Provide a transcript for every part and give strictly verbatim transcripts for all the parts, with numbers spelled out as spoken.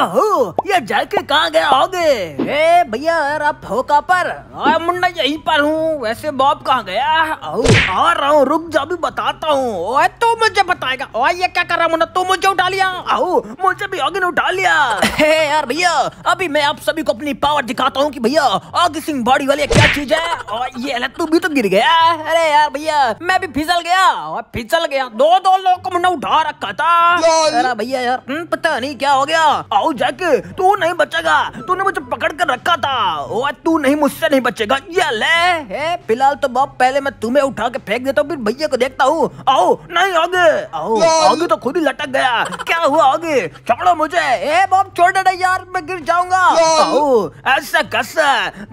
ओहो, ये जैक कहाँ गया ओगी? ए भैया यार आप हो कहाँ पर? आ, मुन्ना यहीं पर हूँ। वैसे बॉब कहाँ गया? आ रहा हूँ, रुक जा भी बताता हूँ। तू तो मुझे बताएगा। ओ ये क्या कर रहा मुन्ना, तू तो मुझे उठा लिया। आओ मुझे भी ओगी ने उठा लिया। हे यार भैया, अभी मैं आप सभी को अपनी पावर दिखाता हूँ कि भैया ओगी सिंह बॉडी वाली क्या चीज है। और ये ले तू भी तो गिर गया। अरे यार भैया मैं भी फिसल गया और फिसल गया। दो दो लोग को मुन्ना उठा रखा था। अरे भैया यार पता नहीं क्या हो गया। आओ जैक, तू नहीं बचेगा, तूने मुझे पकड़ कर रखा था। ओ तू नहीं, मुझसे नहीं बचेगा। ये ले फिलहाल तो बॉब, पहले मैं तुम्हें उठा के फेंक देता हूँ, फिर भैया को देखता हूँ। आओ नहीं ओगी, आओ ओगी तो खुद ही लटक गया। क्या हुआ ओगी? छोड़ो मुझे। ए बॉब छोड़ दे यार, मैं गिर जाऊंगा। आओ ऐसा कैसे,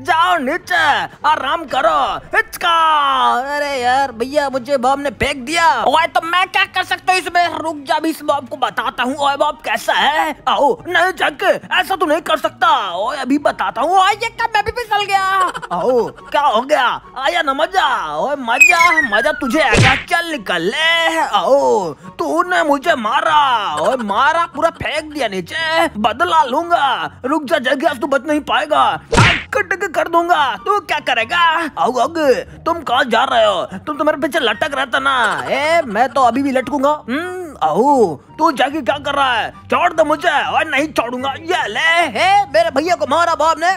जाओ नीचे आराम करो। हिचका। अरे यार भैया मुझे बॉब ने फेंक दिया। ओए तो मैं क्या कर सकता हूँ इसमें? रुक जा, भी इस बॉब को बताता हूँ। ओए बॉब कैसा है? आओ नहीं जैक, ऐसा तो नहीं कर सकता। ओए अभी बताता हूँ। ओए ये क्या, मैं भी फिसल गया। आओ क्या हो गया? आया ना मजा। ओए मजा मजा तुझे आएगा, चल निकल ले। आओ तूने मुझे मारा, ओए मारा पूरा फेंक दिया नीचे। बदला लूंगा। रुक जा जैक, आज तू बच नहीं पाएगा, कटक कर दूंगा। तू क्या करेगा? आओ ओगी तुम कहाँ जा रहे हो? तुम तुम्हारे पीछे लटक रहता ना। ए मैं तो अभी भी लटकूंगा। आओ तू जाके क्या कर रहा है? छोड़ दो मुझे। और नहीं छोड़ूंगा। ये ले, हे मेरे भैया को मारा बॉब ने।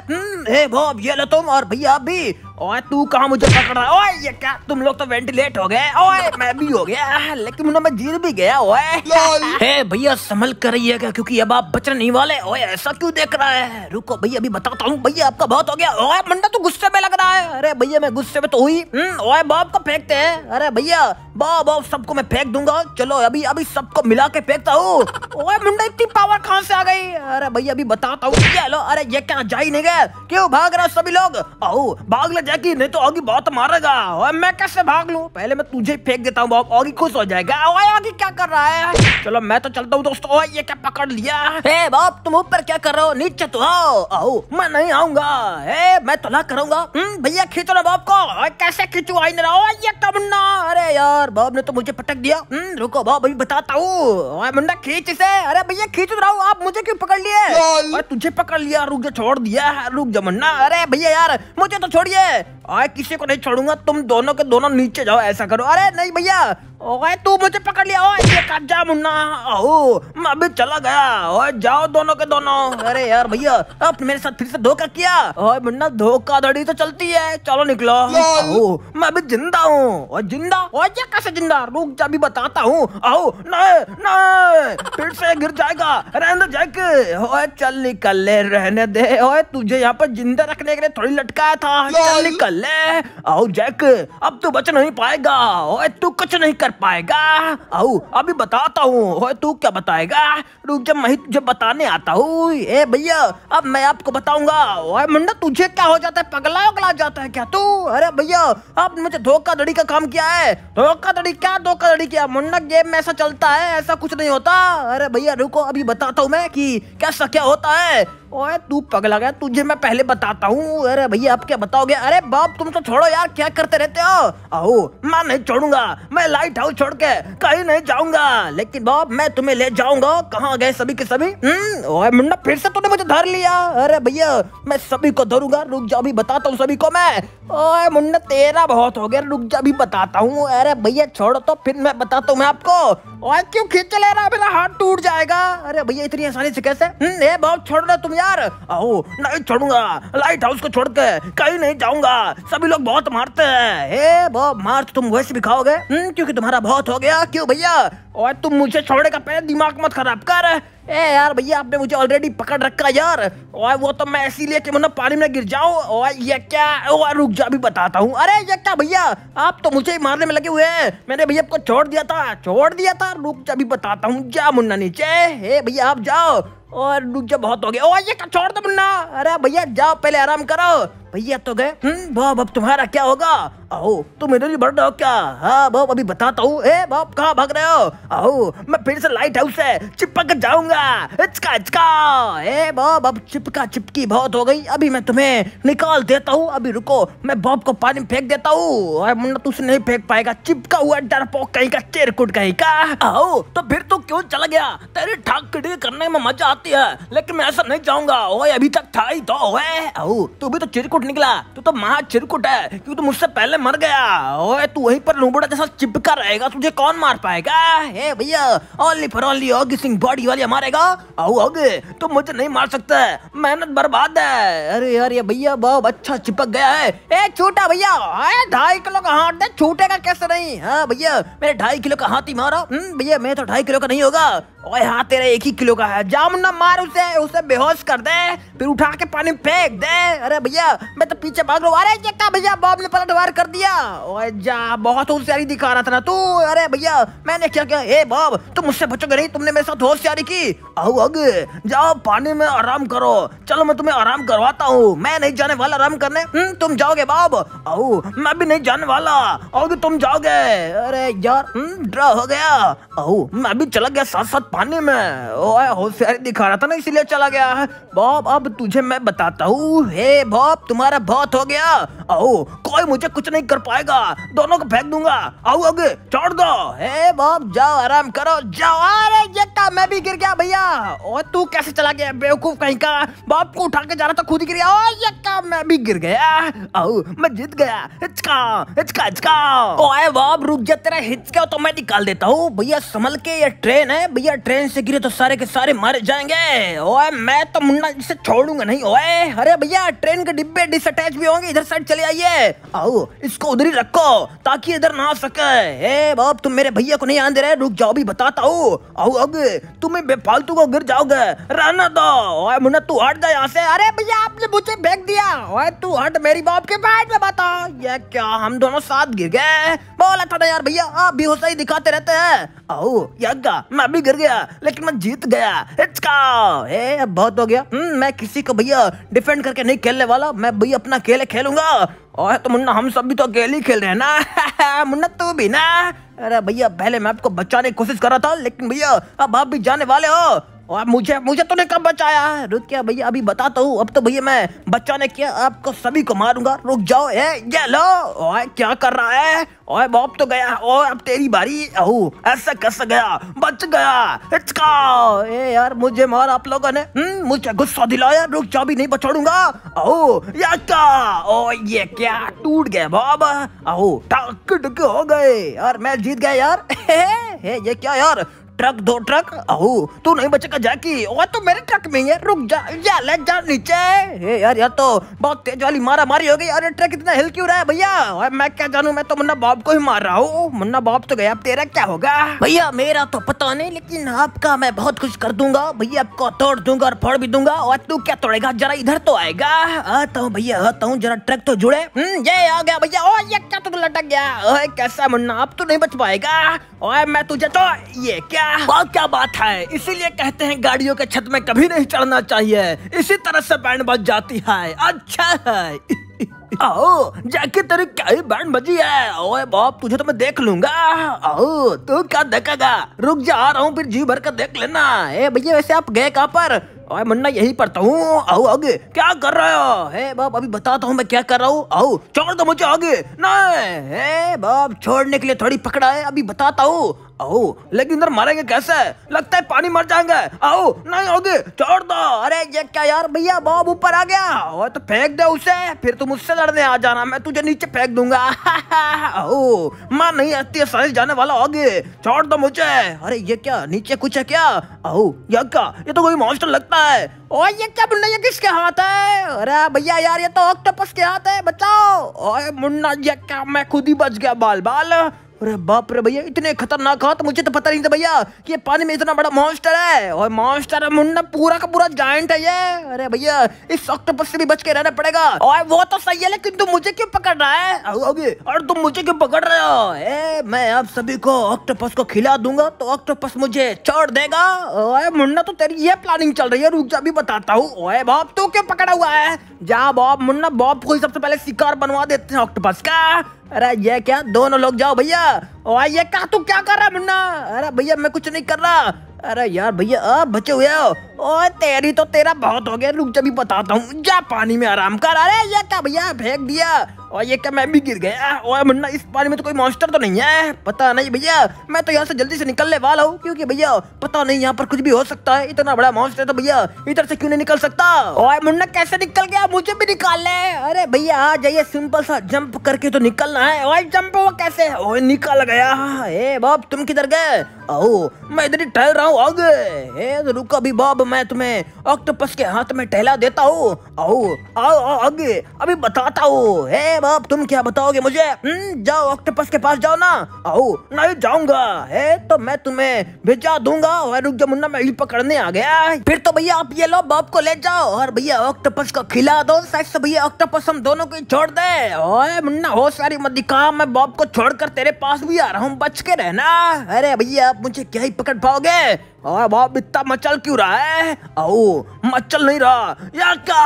हे बॉब ये ले तुम, और भैया आप भी। ओए तू कहाँ मुझे पकड़ रहा है? ओए ये क्या, तुम लोग तो वेंटिलेट हो गए। ओए मैं भी हो गया, लेकिन मुन्ना मैं जीत भी गया। ओए हे भैया संभल कर रहिएगा, क्योंकि अब आप बचने नहीं वाले। ओए ऐसा क्यों देख रहा है? रुको भैया अभी बताता हूँ। भैया आपका बहुत हो गया। ओए मुन्ना तू गुस्से में लग रहा है। अरे भैया मैं गुस्से में तो हुई। ओए बॉब को फेंकते है। अरे भैया बॉब बॉब सबको मैं फेंक दूंगा। चलो अभी अभी सबको मिला के फेंकता हूँ। ओए मुन्ना इतनी पावर कहाँ से आ गई? अरे भैया अभी बताता हूँ। चलो अरे ये क्या, जा ही नहीं गए? क्यों भाग रहे सभी लोग? आओ भाग ले जैकी, नहीं तो ओगी बहुत मारेगा। और मैं कैसे भाग लूं? पहले मैं तुझे फेंक देता हूं बॉब, ओगी खुश हो जाएगा। ओए ओगी क्या कर रहा है? चलो मैं तो चलता हूं दोस्तों। ओए ये क्या पकड़ लिया? ए बॉब तुम ऊपर क्या कर रहे हो? नीचे तो आओ। आओ मैं नहीं आऊंगा। ए मैं तो ना करूंगा। भैया खींचो ना बॉब को। ओए कैसे खींचू? आई ना रहा। ये क्या मुन्ना? अरे यार बॉब ने तो मुझे पटक दिया। रुको बॉब अभी बताता हूं। ओए मुन्ना खींच इसे। अरे भैया खींच रहा हूं, आप मुझे क्यों पकड़ लिए? अरे तुझे पकड़ लिया, रुक जा, छोड़ दिया। रुक जा मुन्ना। अरे भैया यार मुझे तो छोड़िए। आए किसी को नहीं छोड़ूंगा, तुम दोनों के दोनों नीचे जाओ, ऐसा करो। अरे नहीं भैया, ओए तू मुझे पकड़ लिया। ओए ये कब्जा मुन्ना। आओ मैं अभी चला गया। ओए जाओ दोनों के दोनों। अरे यार भैया आपने मेरे साथ फिर से धोखा किया। ओए मुन्ना धोखाधड़ी तो चलती है। चलो निकलो। आओ मैं अभी जिंदा हूँ। और जिंदा? ओए ये कैसे जिंदा? रुक जा भी बताता हूँ। आओ नहीं नहीं, फिर से गिर जाएगा। रहने दे जैक। ओए चल निकल ले, रहने दे। ओए तुझे यहाँ पर जिंदा रखने के लिए थोड़ी लटकाया था। चल निकल ले। आओ जैक अब तू बच नहीं पाएगा। ओए तू कुछ नहीं पाएगा। आओ अभी बताता हूँ। तू क्या बताएगा? रुक जा, मैं तुझे बताने आता हूँ। ए भैया अब मैं आपको बताऊंगा। ओए मुन्ना तुझे क्या हो जाता है, पगला उगला जाता है क्या तू? अरे भैया आपने मुझे धोखाधड़ी का काम किया है। धोखाधड़ी क्या धोखाधड़ी किया मुन्ना? गेम में ऐसा चलता है, ऐसा कुछ नहीं होता। अरे भैया रुको अभी बताता हूँ मैं कि कैसा क्या होता है। ओए तू पगला गया, तुझे मैं पहले बताता हूँ। अरे भैया आप क्या बताओगे? अरे बाप तुम तो छोड़ो यार, क्या करते रहते हो? आओ मैं नहीं छोड़ूंगा, मैं लाइट हाउस छोड़ के कहीं नहीं जाऊंगा। लेकिन बाप मैं तुम्हें ले जाऊंगा। कहाँ गए सभी के सभी? ओए मुन्ना फिर से तूने मुझे धर लिया। अरे भैया मैं सभी को धरूंगा। रुक जा अभी बताता हूँ सभी को मैं। ओए मुन्ना तेरा बहुत हो गया, रुक जा अभी बताता हूँ। अरे भैया छोड़ो तो, फिर मैं बताता हूँ मैं आपको। ओए क्यों खींच ले रहा है? मेरा हाथ टूट जाएगा। अरे भैया इतनी आसानी से कैसे? ए बाप छोड़ रहा तुम यार। आओ नहीं छोड़ूंगा, लाइट हाउस को छोड़ के कहीं नहीं जाऊंगा। सभी लोग बहुत मारते हैं। ए बॉब मार तुम वैसे भी खाओगे, क्योंकि तुम्हारा बहुत हो गया। क्यों भैया? और तुम मुझे छोड़ेगा? पहले दिमाग मत खराब कर। ए यार भैया आपने मुझे ऑलरेडी पकड़ रखा यार। ओए वो तो मैं इसीलिए कि मतलब पानी में गिर जाऊं। ओए ये क्या? ओए रुक जा भी बताता हूँ। अरे ये क्या भैया, आप तो मुझे ही मारने में लगे हुए हैं। मैंने भैया आपको छोड़ दिया था, छोड़ दिया था। रुक जा भी बताता हूँ। जा मुन्ना नीचे। हे भैया आप जाओ। और रुक जा बहुत हो गया। ओए ये क्या, छोड़ दो मुन्ना। अरे भैया जाओ, पहले आराम करो। भैया तो गए। हम्म बॉब, अब तुम्हारा क्या होगा? आओ तुम इधर ही बढ़ रहे हो क्या? हाँ बॉब, अभी बताता हूँ। ए बॉब, कहाँ भाग रहे हो? आओ, मैं फिर से लाइट हाउस से चिपक जाऊंगा। इचका इचका। ए बॉब, अब चिपका चिपकी बहुत हो गई, अभी मैं तुम्हें निकाल देता हूँ। अभी रुको, मैं बॉब को पानी में फेंक देता हूँ। मुन्ना तू उसे नहीं फेंक पाएगा, चिपका हुआ डरपोक कहीं का, चिरकुट कहीं का। आओ, तो फिर तू क्यों चला गया? तेरी ठाकड़ी करने में मजा आती है, लेकिन मैं ऐसा नहीं जाऊंगा। ओए अभी तक था ही तो। ओए आओ, तू भी तो चिरकुट निकला, तू तो महा चिरकुट है क्योंकि तू मुझसे पहले मर गया। ओए तू वहीं पर लूबड़ा जैसा चिपका रहेगा, तुझे कौन मार पाएगा? हे भैया, only for only Oggy Singh body वाली मारेगा। आओ ऑगी, तुम मुझे नहीं मार सकते, मेहनत बर्बाद है। अरे यार, ये भैया बहुत अच्छा चिपक गया है। ए छोटा भैया, ढाई किलो का हाथ दे, छूटेगा कैसे नहीं? हाँ भैया, मेरे ढाई किलो का हाथ ही मारा। भैया मैं तो ढाई किलो का नहीं होगा। ओए हाँ, तेरा एक ही किलो का है। जाम ना मार उसे, उसे बेहोश कर दे, फिर उठा के पानी फेंक दे। अरे भैया, मैं तो पीछे भाग रहा हूँ। अरे ये क्या भैया, बॉब ने पलटवार कर दिया। ओए जा, बहुत होशियारी दिखा रहा था ना तू। अरे भैया, मैंने क्या किया? ए बॉब, तुम मुझसे बचोगे नहीं, तुमने मेरे साथ होशियारी की। आओ आगे जाओ, पानी में आराम करो। चलो मैं तुम्हें आराम करवाता हूँ। मैं नहीं जाने वाला आराम करने, तुम जाओगे बॉब। आओ, मैं भी नहीं जाने वाला, आओगे तुम जाओगे। अरे यार, डर हो गया। आओ, मैं भी चला गया साथ साथ पानी में। ओए होशियारी दिखा रहा था ना, इसीलिए चला गया। बॉब, अब तुझे मैं बताता हूँ। हे बॉब, तुम्हारा बहुत हो गया। आओ, कोई मुझे कुछ नहीं कर पाएगा, दोनों को फेंक दूंगा। आओ आगे, छोड़ दो। हे बॉब, जाओ आराम करो, जाओ। अरे ये क्या, मैं भी गिर गया भैया। और तू कैसे चला गया, बेवकूफ कहीं का? बॉब को उठा के जा रहा था, खुद ही गिर गया। और ये क्या, मैं भी गिर गया। आओ, मैं जीत गया। हिचका हिचका हिचका। ओए बॉब रुक जा, तेरा हिचका तो मैं निकाल देता हूँ। भैया संभल के, ये ट्रेन है भैया, ट्रेन से गिरे तो सारे के सारे मारे जाएंगे। ओए मैं तो मुन्ना इसे छोड़ूंगा नहीं। ओए अरे भैया, ट्रेन के डिब्बे डिसअटैच भी होंगे, इधर साइड चले आइए। आओ, इसको उधर ही रखो ताकि इधर ना आ सके। ए बॉब, तुम मेरे भैया को नहीं आने दे रहे, रुक जाओ, भी बताता हूँ। आओ अब तुम्हें बेफालतू को गिर जाओगे, रहना दो। ओए मुन्ना, तू हट जा यहाँ से। अरे भैया, आपने मुझे फेंक दिया। ओए तू हट मेरी बॉब के बैठ में। बता, ये क्या हम दोनों साथ गिर गए? बोला था ना यार भैया, आप भी होशियारी दिखाते रहते हैं। आओ यज्ञा, मैं भी गिर गया, लेकिन मैं जीत गया। हिचका। ए, अब बहुत हो गया। मैं किसी को भैया डिफेंड करके नहीं खेलने वाला, मैं भैया अपना खेल खेलूंगा। और तो मुन्ना, हम सब भी तो अकेले ही खेल रहे हैं ना। मुन्ना तू भी ना। अरे भैया, पहले मैं आपको बचाने की कोशिश कर रहा था, लेकिन भैया अब आप भी जाने वाले हो। और मुझे मुझे तूने कब बचाया? रुक क्या भैया, अभी बताता हूँ। अब तो भैया मैं बचाने किया, आपको सभी को मारूंगा, रुक जाओ। ए ये लो। ओए क्या कर रहा है? ओए बॉब तो गया, और अब तेरी बारी। आओ, ऐसा कैसा गया, बच गया। हिचका। ए यार, मुझे मार आप लोगों ने, मुझे गुस्सा दिलाया। रुक जाओ, भी नहीं बचाऊंगा। आओ यज्ञा। ओ ये क्या, टूट गया बॉब। आओ टक टक हो गए, और मैं जीत गया यार। हे ये क्या यार, ट्रक दो ट्रक। आओ तू नहीं बचेगा जैकी, और तू मेरे ट्रक में है। रुक जा, जा ले जा नीचे। ए यार, यार तो बहुत तेज वाली मारा मारी हो गई। अरे ट्रक इतना हिल क्यों रहा है भैया? मैं क्या जानू, मैं तो मुन्ना बॉब को ही मार रहा हूँ। मुन्ना बॉब तो गया, अब तेरा क्या होगा? भैया मेरा तो पता नहीं, लेकिन आपका मैं बहुत कुछ कर दूंगा भैया। आपको तोड़ दूंगा और फोड़ भी दूंगा। और तू क्या तोड़ेगा, जरा इधर तो आएगा। आता हूँ भैया, आता हूँ, जरा ट्रक तो जुड़े। ये आ गया भैया। ओ ये क्या, तू लटक गया कैसा? मुन्ना अब तू नहीं बच पाएगा। और मैं तुझे तो, ये क्या वाह, क्या बात है। इसीलिए कहते हैं गाड़ियों के छत में कभी नहीं चढ़ना चाहिए, इसी तरह से बैंड बज जाती है। अच्छा है। आओ जैकी, तेरी क्या ही बैंड बजी है। ओए बॉब, तुझे तो मैं देख लूंगा। आओ तू क्या देखेगा, रुक जा, आ रहा हूँ, फिर जी भर कर देख लेना। ए भैया, वैसे आप गए कहाँ पर? ओए मुन्ना, यही पढ़ता हूँ। आओ आगे, क्या कर रहे हो? हे बॉब, अभी बताता हूँ मैं क्या कर रहा हूँ। आओ छोड़ दो मुझे आगे। नहीं हे बॉब, छोड़ने के लिए थोड़ी पकड़ा है, अभी बताता हूँ। आओ, लेकिन इधर मारेंगे कैसे? लगता है पानी मर जाएंगे। आओ नहीं आगे, छोड़ दो। अरे ये क्या यार, भैया बॉब ऊपर आ गया। ओए तो फेंक दे उसे, फिर तुम उससे लड़ने आ जाना, मैं तुझे नीचे फेंक दूंगा। आओ, मां नहीं आती है साइज जाने वाला। आगे छोड़ दो मुझे। अरे ये क्या, नीचे कुछ है क्या? आओ ये क्या, ये तो कोई मॉन्स्टर लगता है। ओए ये क्या मुन्ना, ये किसके हाथ है? अरे भैया यार, ये तो ऑक्टोपस के हाथ है, बचाओ। ओए मुन्ना, ये क्या, मैं खुद ही बच गया बाल बाल। अरे बाप रे भैया, इतने खतरनाक हो तो मुझे तो पता नहीं था भैया कि ये पानी में इतना बड़ा मॉन्स्टर है। और मॉन्स्टर मुन्ना पूरा का पूरा जायंट है ये। अरे भैया इस ऑक्टोपस से भी बच के रहना पड़ेगा। और वो तो सही है, लेकिन तुम मुझे क्यों पकड़ रहा है? अबे और तुम मुझे क्यों पकड़ रहे हो? ए, मैं आप सभी को ऑक्टोपस को खिला दूंगा तो ऑक्टोपस मुझे छोड़ देगा। ओए मुन्ना तो तेरी ये प्लानिंग चल रही है, रुक जा भी बताता हूँ। ओए बॉब तू क्यों पकड़ा हुआ है? जा बॉब, मुन्ना बॉब को सबसे पहले शिकार बनवा देते हैं ऑक्टोपस का। अरे ये क्या, दोनों लोग जाओ भैया। और ये क्या तू क्या कर रहा है मुन्ना? अरे भैया मैं कुछ नहीं कर रहा। अरे यार भैया आप बचे हुए हो। ओ तेरी तो तेरा बहुत हो गया, रुक जा भी बताता हूँ। जा पानी में आराम कर। अरे ये क्या भैया फेंक दिया? और ये क्या मैं भी गिर गया? ओए मुन्ना इस पानी में तो कोई मॉन्स्टर तो नहीं है? पता नहीं भैया, मैं तो यहाँ से जल्दी से निकलने वाला हूँ क्योंकि भैया पता नहीं यहाँ पर कुछ भी हो सकता है। इतना बड़ा मॉन्स्टर तो भैया इधर से क्यों नहीं निकल सकता? ओए मुन्ना कैसे निकल गया? मुझे भी निकाल ले। अरे भैया आ जाइए, सिंपल सा जंप करके तो निकलना है। ओए जंप वो कैसे? ओए निकल गया। ए बाप तुम किधर गए? आओ मैं इधर ही टहल रहा हूँ। आगे तो रुको अभी बाप, मैं तुम्हें ऑक्टोपस के हाथ में टहला देता हूँ। आओ आओ आगे अभी बताता हूँ। बाप तुम क्या बताओगे मुझे? जाओ ऑक्टोपस के पास जाओ ना। आओ नहीं जाऊंगा है तो मैं तुम्हें भिजा दूंगा। और रुक जा मुन्ना, मैं ही पकड़ने आ गया। फिर तो भैया आप ये लो, बाप को ले जाओ और भैया ऑक्टोपस को खिला दो। सच भैया ऑक्टोपस हम दोनों को छोड़ दे। ओए मुन्ना हो सारी मत दिखा, मैं बाप को छोड़कर तेरे पास भी आ रहा हूँ, बच के रहना। अरे भैया आप मुझे क्या ही पकड़ पाओगे? और बाप इतना मचल क्यों रहा है? आओ मचल नहीं रहा यार, क्या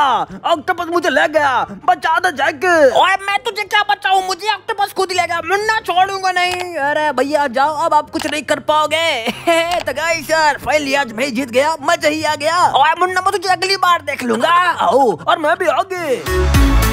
ऑक्टोपस मुझे ले गया, बचा दो जैक। ओए मैं तुझे क्या बचाऊं, मुझे ऑक्टोपस खुद ही ले गया, मुन्ना छोड़ूंगा नहीं। अरे भैया जाओ, अब आप कुछ नहीं कर पाओगे। तो गाइस यार फाइनली आज मैं जीत गया, मजा ही आ गया। और मुन्ना मैं तुझे अगली बार देख लूंगा। आओ और मैं भी आगे।